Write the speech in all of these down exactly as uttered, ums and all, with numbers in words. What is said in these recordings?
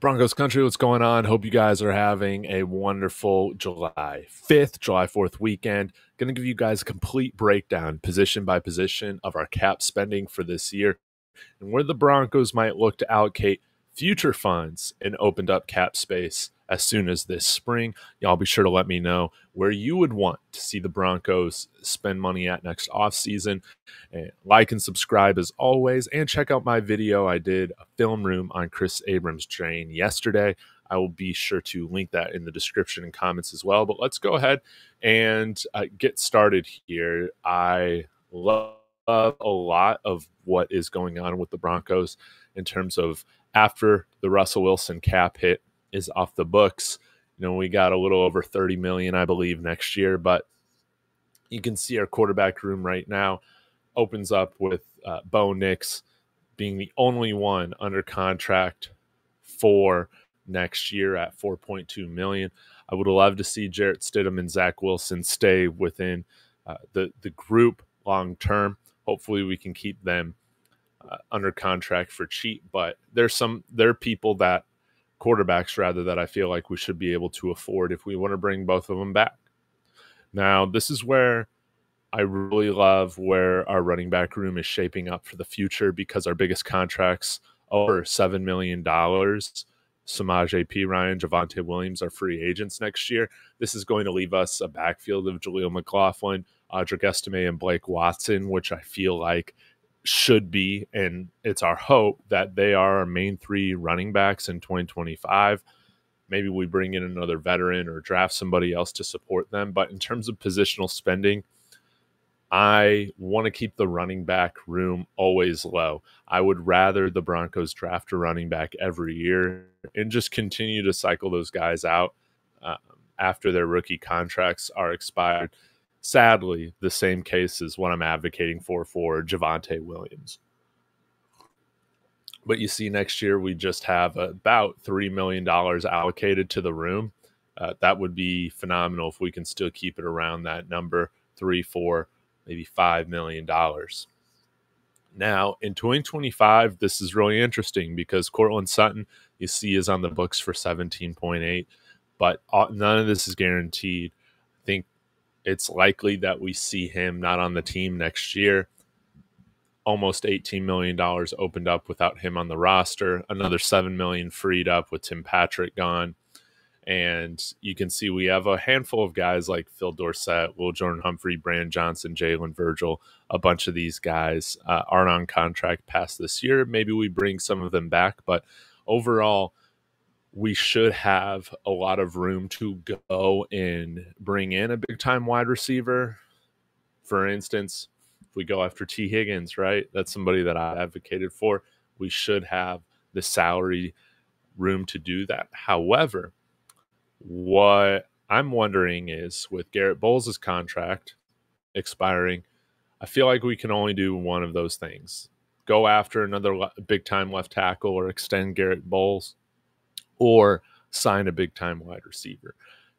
Broncos country, what's going on? Hope you guys are having a wonderful July fifth, July fourth weekend. Going to give you guys a complete breakdown, position by position, of our cap spending for this year and where the Broncos might look to allocate future funds and opened up cap space as soon as this spring. Y'all be sure to let me know where you would want to see the Broncos spend money at next offseason. And like and subscribe as always, and check out my video I did, a film room on Kris Abrams-Draine yesterday. I will be sure to link that in the description and comments as well. But let's go ahead and uh, get started here. I love a lot of what is going on with the Broncos in terms of after the Russell Wilson cap hit is off the books. You know, we got a little over thirty million, I believe, next year, but you can see our quarterback room right now opens up with uh, Bo Nix being the only one under contract for next year at four point two million. I would love to see Jarrett Stidham and Zach Wilson stay within uh, the the group long term. Hopefully we can keep them uh, under contract for cheap, but there's some there are people that quarterbacks rather that I feel like we should be able to afford if we want to bring both of them back. Now, this is where I really love where our running back room is shaping up for the future, because our biggest contracts over seven million dollars, Samaje Perine, Javante Williams are free agents next year. This is going to leave us a backfield of Jaleel McLaughlin, Audric Estime, and Blake Watson, which I feel like should be, and it's our hope that they are our main three running backs in twenty twenty-five. Maybe we bring in another veteran or draft somebody else to support them. But in terms of positional spending, I want to keep the running back room always low. I would rather the Broncos draft a running back every year and just continue to cycle those guys out uh, after their rookie contracts are expired. Sadly, the same case is what I'm advocating for for Javante Williams. But you see, next year we just have about three million dollars allocated to the room. Uh, that would be phenomenal if we can still keep it around that number, three, four, maybe five million dollars. Now, in twenty twenty-five, this is really interesting because Courtland Sutton, you see, is on the books for seventeen point eight, but none of this is guaranteed. I think it's likely that we see him not on the team next year. Almost eighteen million dollars opened up without him on the roster. Another seven million dollars freed up with Tim Patrick gone. And you can see we have a handful of guys like Phil Dorsett, Will Jordan Humphrey, Bran Johnson, Jalen Virgil. A bunch of these guys uh, aren't on contract past this year. Maybe we bring some of them back, but overall, we should have a lot of room to go and bring in a big-time wide receiver. For instance, if we go after T. Higgins, right, that's somebody that I advocated for. We should have the salary room to do that. However, what I'm wondering is, with Garrett Bowles' contract expiring, I feel like we can only do one of those things. Go after another big-time left tackle or extend Garrett Bowles, or sign a big-time wide receiver.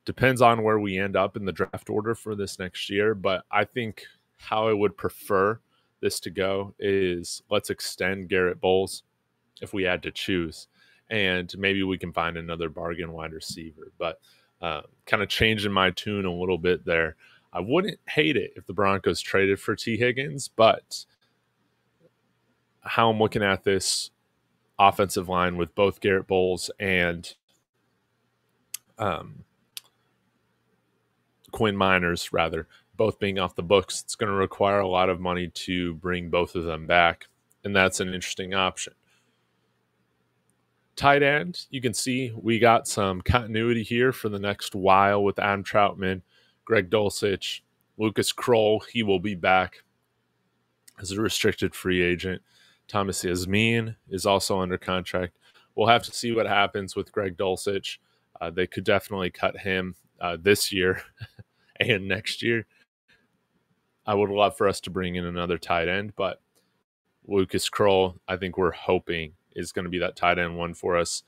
Depends on where we end up in the draft order for this next year, but I think how I would prefer this to go is let's extend Garrett Bowles if we had to choose, and maybe we can find another bargain wide receiver. But uh, kind of changing my tune a little bit there. I wouldn't hate it if the Broncos traded for T. Higgins, but how I'm looking at this offensive line with both Garrett Bowles and um, Quinn Meinerz, rather, both being off the books, it's going to require a lot of money to bring both of them back, and that's an interesting option. Tight end, you can see we got some continuity here for the next while with Adam Troutman, Greg Dulcich, Lucas Kroll. He will be back as a restricted free agent. Thomas Yasmin is also under contract. We'll have to see what happens with Greg Dulcich. Uh, they could definitely cut him uh, this year and next year. I would love for us to bring in another tight end, but Lucas Kroll, I think we're hoping, is going to be that tight end one for us,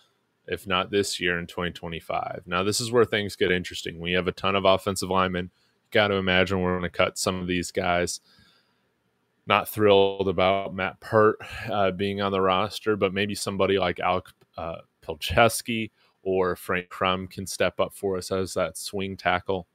if not this year, in twenty twenty-five. Now, this is where things get interesting. We have a ton of offensive linemen. Got to imagine we're going to cut some of these guys. Not thrilled about Matt Peart uh, being on the roster, but maybe somebody like Alec uh, Pilcheski or Frank Crum can step up for us as that swing tackle.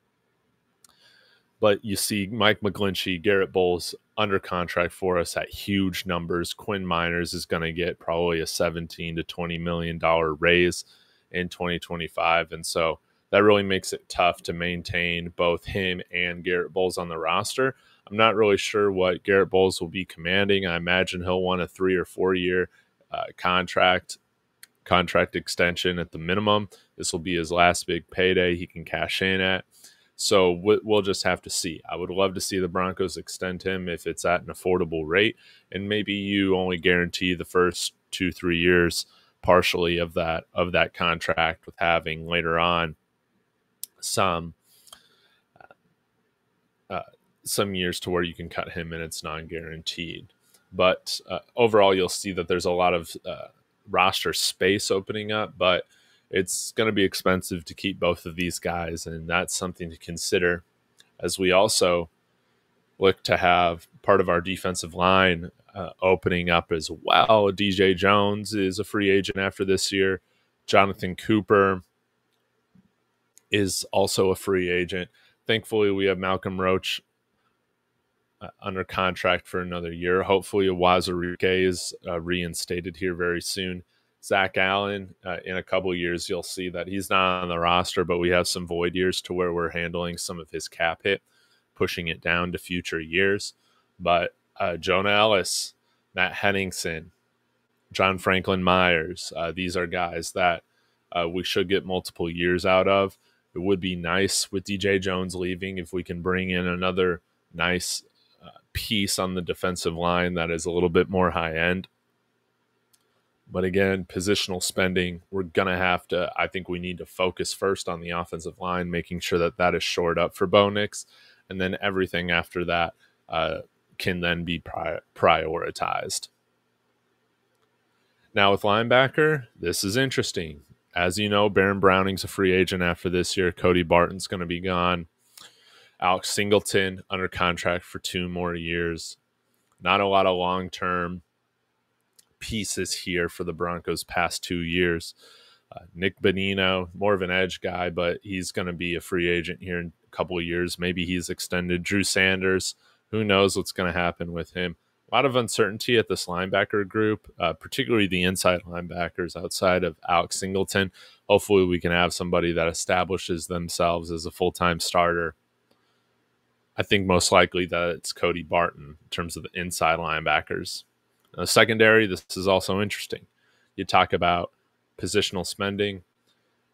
But you see Mike McGlinchey, Garrett Bowles under contract for us at huge numbers. Quinn Meinerz is going to get probably a seventeen to twenty million dollars raise in twenty twenty-five. And so that really makes it tough to maintain both him and Garrett Bowles on the roster. I'm not really sure what Garrett Bowles will be commanding. I imagine he'll want a three or four year uh, contract, contract extension at the minimum. This will be his last big payday he can cash in at. So we'll just have to see. I would love to see the Broncos extend him if it's at an affordable rate, and maybe you only guarantee the first two, three years partially of that of that contract, with having later on some uh, some years to where you can cut him and it's non-guaranteed. But uh, overall, you'll see that there's a lot of uh, roster space opening up, but it's going to be expensive to keep both of these guys, and that's something to consider as we also look to have part of our defensive line uh, opening up as well. D J Jones is a free agent after this year. Jonathan Cooper is also a free agent. Thankfully, we have Malcolm Roach uh, under contract for another year. Hopefully, Awazarike is uh, reinstated here very soon. Zach Allen, uh, in a couple years, you'll see that he's not on the roster, but we have some void years to where we're handling some of his cap hit, pushing it down to future years. But uh, Jonah Ellis, Matt Henningsen, John Franklin Myers, uh, these are guys that uh, we should get multiple years out of. It would be nice with D J Jones leaving if we can bring in another nice uh, piece on the defensive line that is a little bit more high end. But again, positional spending, we're going to have to, I think we need to focus first on the offensive line, making sure that that is shored up for Bo Nix. And then everything after that uh, can then be pri prioritized. Now with linebacker, this is interesting. As you know, Baron Browning's a free agent after this year. Cody Barton's going to be gone. Alex Singleton under contract for two more years. Not a lot of long-term pieces here for the Broncos past two years. Uh, Nick Bonino, more of an edge guy, but he's going to be a free agent here in a couple of years. Maybe he's extended. Drew Sanders, who knows what's going to happen with him. A lot of uncertainty at this linebacker group, uh, particularly the inside linebackers outside of Alex Singleton. Hopefully we can have somebody that establishes themselves as a full-time starter. I think most likely that it's Cody Barton in terms of the inside linebackers. Now, secondary, this is also interesting. You talk about positional spending.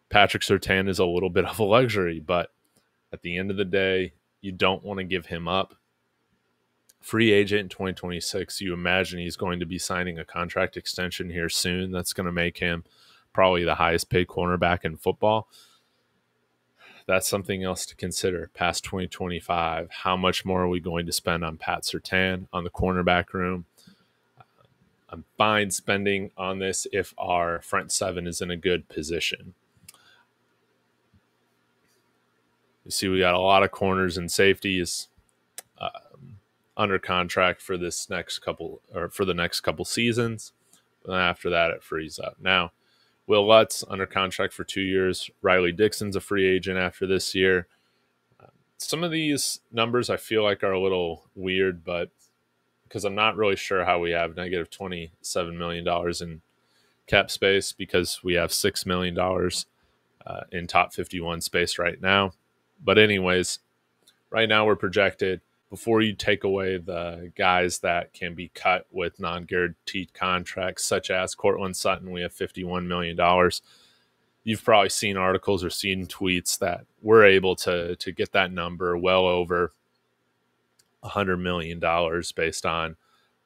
Patrick Surtain is a little bit of a luxury, but at the end of the day, you don't want to give him up. Free agent in twenty twenty-six, you imagine he's going to be signing a contract extension here soon. That's going to make him probably the highest paid cornerback in football. That's something else to consider past twenty twenty-five. How much more are we going to spend on Pat Surtain, on the cornerback room? I'm fine spending on this if our front seven is in a good position. You see, we got a lot of corners and safeties um, under contract for this next couple or for the next couple seasons. And after that, it frees up. Now, Will Lutz under contract for two years. Riley Dixon's a free agent after this year. Um, some of these numbers I feel like are a little weird, but because I'm not really sure how we have negative twenty-seven million dollars in cap space, because we have six million dollars uh, in top fifty-one space right now. But anyways, right now we're projected, before you take away the guys that can be cut with non-guaranteed contracts, such as Courtland Sutton, we have fifty-one million dollars. You've probably seen articles or seen tweets that we're able to, to get that number well over one hundred million dollars based on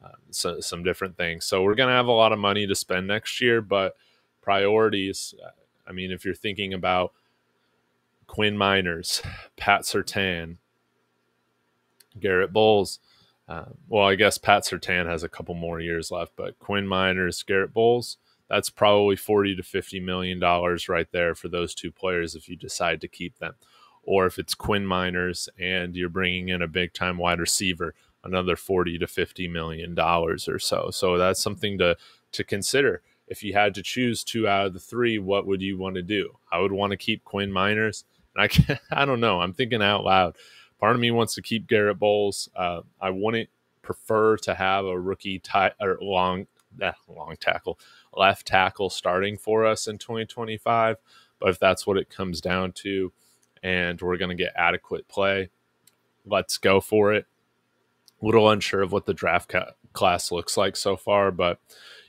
um, so, some different things. So we're going to have a lot of money to spend next year, but priorities, I mean, if you're thinking about Quinn Meinerz, Pat Surtain, Garrett Bowles, um, well, I guess Pat Surtain has a couple more years left, but Quinn Meinerz, Garrett Bowles, that's probably forty to fifty million dollars right there for those two players if you decide to keep them. Or if it's Quinn Meinerz and you're bringing in a big-time wide receiver, another forty to fifty million dollars or so. So that's something to to consider. if you had to choose two out of the three, what would you want to do? I would want to keep Quinn Meinerz. And I can't, I don't know. I'm thinking out loud. Part of me wants to keep Garrett Bowles. Uh, I wouldn't prefer to have a rookie tie, or long, eh, long tackle, left tackle starting for us in twenty twenty-five. But if that's what it comes down to and we're going to get adequate play, let's go for it. A little unsure of what the draft ca- class looks like so far, but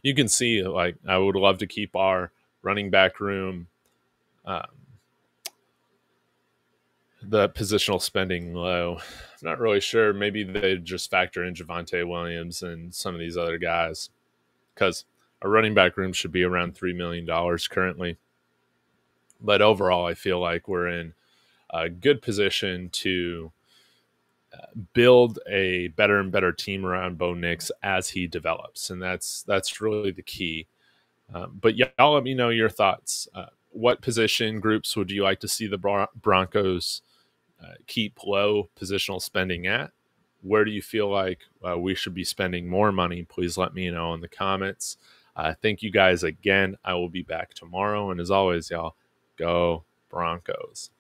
you can see, like, I would love to keep our running back room, um, the positional spending low. I'm not really sure. Maybe they just factor in Javante Williams and some of these other guys, because our running back room should be around three million dollars currently. But overall, I feel like we're in a good position to build a better and better team around Bo Nix as he develops. And that's that's really the key. Um, but y'all let me know your thoughts. Uh, what position groups would you like to see the Bron- Broncos uh, keep low positional spending at? Where do you feel like uh, we should be spending more money? Please let me know in the comments. Uh, thank you guys again. I will be back tomorrow. And as always, y'all, go Broncos.